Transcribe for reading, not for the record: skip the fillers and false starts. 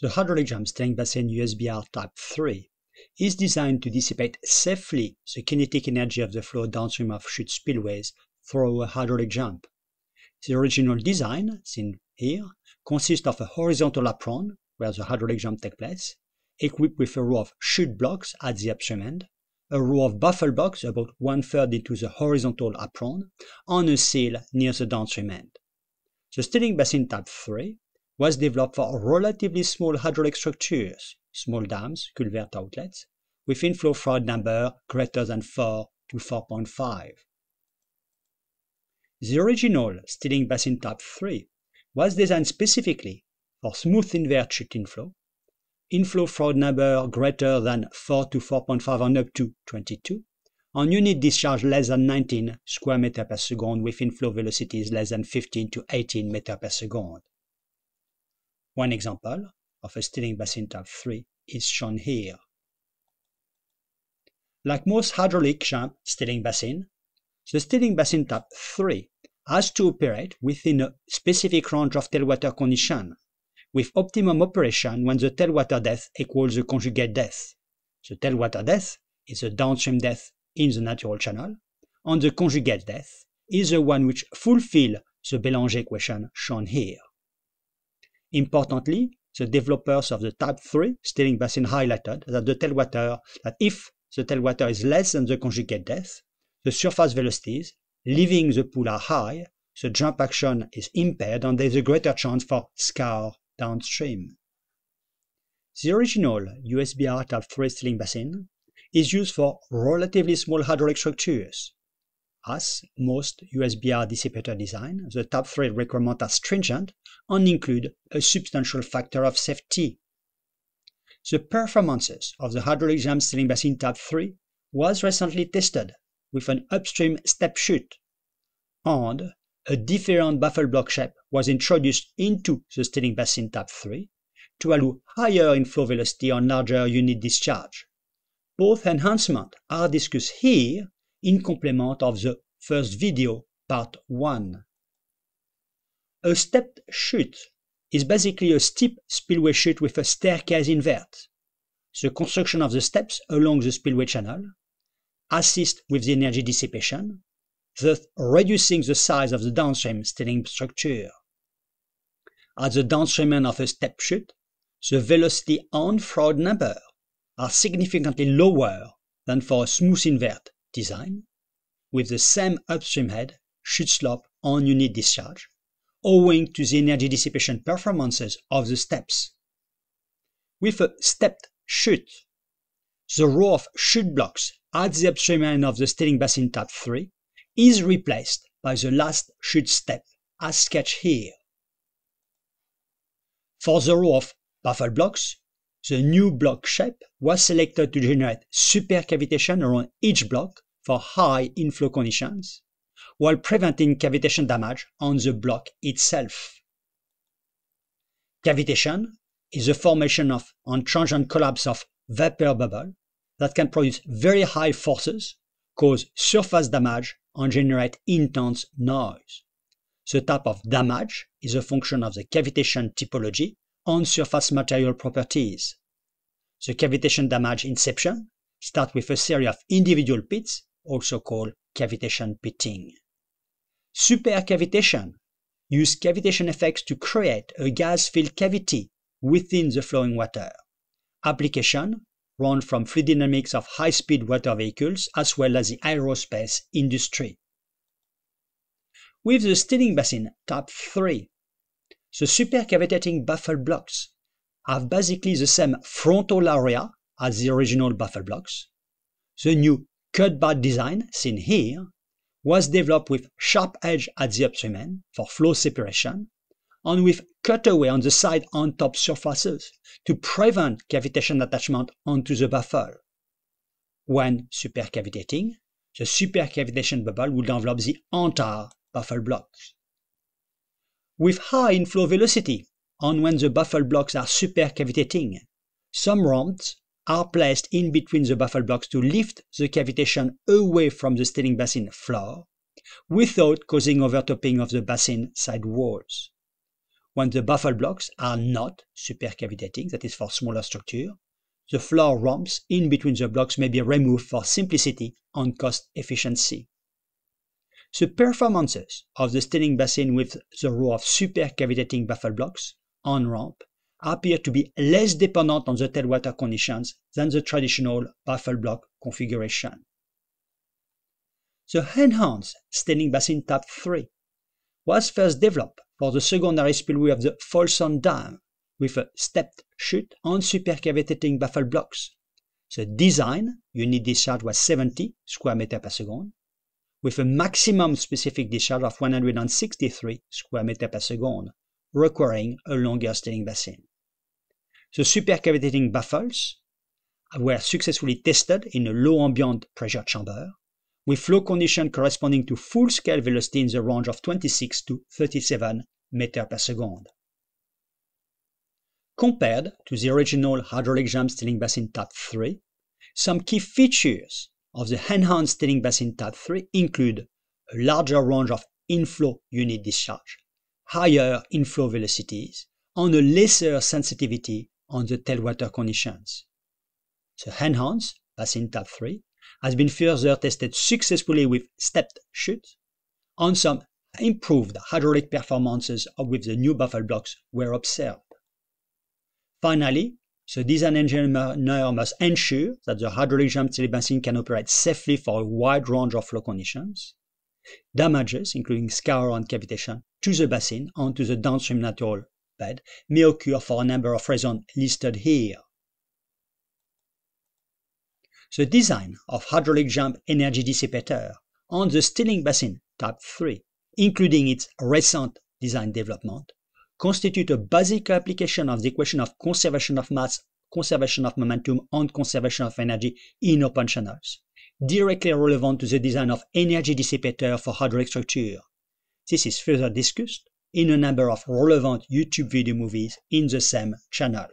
The hydraulic drum-sling basin USBR Type 3 is designed to dissipate safely the kinetic energy of the flow downstream of chute spillways through a hydraulic jump. The original design, seen here, consists of a horizontal apron, where the hydraulic jump takes place, equipped with a row of chute blocks at the upstream end, a row of baffle blocks about 1/3 into the horizontal apron, on a sill near the downstream end. The stilling basin Type 3 was developed for relatively small hydraulic structures, small dams, culvert outlets, with inflow fraud number greater than 4 to 4.5. The original stilling basin Type 3 was designed specifically for smooth invert chute inflow, inflow fraud number greater than 4 to 4.5 and up to 22, on unit discharge less than 19 square meter per second with inflow velocities less than 15 to 18 meter per second. One example of a stilling basin Type 3 is shown here. Like most hydraulic jump stilling basin, the stilling basin Type 3 has to operate within a specific range of tailwater condition, with optimum operation when the tailwater depth equals the conjugate depth. The tailwater depth is the downstream depth in the natural channel, and the conjugate depth is the one which fulfills the Bélanger equation shown here. Importantly, the developers of the Type 3 stilling basin highlighted that if the tailwater is less than the conjugate depth, the surface velocities leaving the pool are high, the jump action is impaired, and there is a greater chance for scour downstream. The original USBR Type 3 stilling basin is used for relatively small hydraulic structures. As most USBR dissipator design, the Type 3 requirements are stringent and include a substantial factor of safety. The performances of the hydraulic jam stilling basin Type 3 was recently tested with an upstream step chute, and a different baffle block shape was introduced into the stilling basin Type 3 to allow higher inflow velocity and larger unit discharge. Both enhancements are discussed here in complement of the first video, part 1. A stepped chute is basically a steep spillway chute with a staircase invert. The construction of the steps along the spillway channel assists with the energy dissipation, thus reducing the size of the downstream stilling structure. At the downstream end of a step chute, the velocity and fraud number are significantly lower than for a smooth invert design, with the same upstream head, chute slope, and unit discharge, owing to the energy dissipation performances of the steps. With a stepped chute, the row of chute blocks at the upstream end of the stilling basin Type 3 is replaced by the last chute step, as sketched here. For the row of baffle blocks, the new block shape was selected to generate supercavitation around each block for high inflow conditions, while preventing cavitation damage on the block itself. Cavitation is the formation of and transient collapse of vapor bubbles that can produce very high forces, cause surface damage, and generate intense noise. The type of damage is a function of the cavitation typology and surface material properties. The cavitation damage inception starts with a series of individual pits, also called cavitation pitting. Supercavitation uses cavitation effects to create a gas-filled cavity within the flowing water. Application run from fluid dynamics of high-speed water vehicles as well as the aerospace industry. With the stilling basin Type 3, the supercavitating baffle blocks have basically the same frontal area as the original baffle blocks. The new cut bar design, seen here, was developed with sharp edge at the upstream end for flow separation, and with cutaway on the side and top surfaces to prevent cavitation attachment onto the baffle. When supercavitating, the supercavitation bubble will envelop the entire baffle block. With high inflow velocity, and when the baffle blocks are supercavitating, some ramps are placed in between the baffle blocks to lift the cavitation away from the stilling basin floor, without causing overtopping of the basin side walls. When the baffle blocks are not supercavitating, that is for smaller structure, the floor ramps in between the blocks may be removed for simplicity and cost efficiency. The performances of the standing basin with the row of supercavitating baffle blocks on ramp appear to be less dependent on the tailwater conditions than the traditional baffle block configuration. The enhanced standing basin type 3 was first developed for the secondary spillway of the Folsom Dam with a stepped chute and supercavitating baffle blocks. The design unit discharge was 70 square meters per second, with a maximum specific discharge of 163 square meters per second, requiring a longer standing basin. The supercavitating baffles were successfully tested in a low ambient pressure chamber, with flow conditions corresponding to full-scale velocity in the range of 26 to 37 meters per second. Compared to the original hydraulic jam standing basin type 3, some key features of the enhanced standing basin type 3 include a larger range of inflow unit discharge, higher inflow velocities, and a lesser sensitivity on the tailwater conditions. The enhanced basin type 3 has been further tested successfully with stepped chutes, and some improved hydraulic performances with the new baffle blocks were observed. Finally, the design engineer must ensure that the hydraulic jam standing basin can operate safely for a wide range of flow conditions. Damages, including scour and cavitation, to the basin and to the downstream natural bed may occur for a number of reasons listed here. The design of hydraulic jam energy dissipator on the standing basin type 3, including its recent design development, constitute a basic application of the equation of conservation of mass, conservation of momentum, and conservation of energy in open channels, directly relevant to the design of energy dissipator for hydraulic structure. This is further discussed in a number of relevant YouTube video movies in the same channel.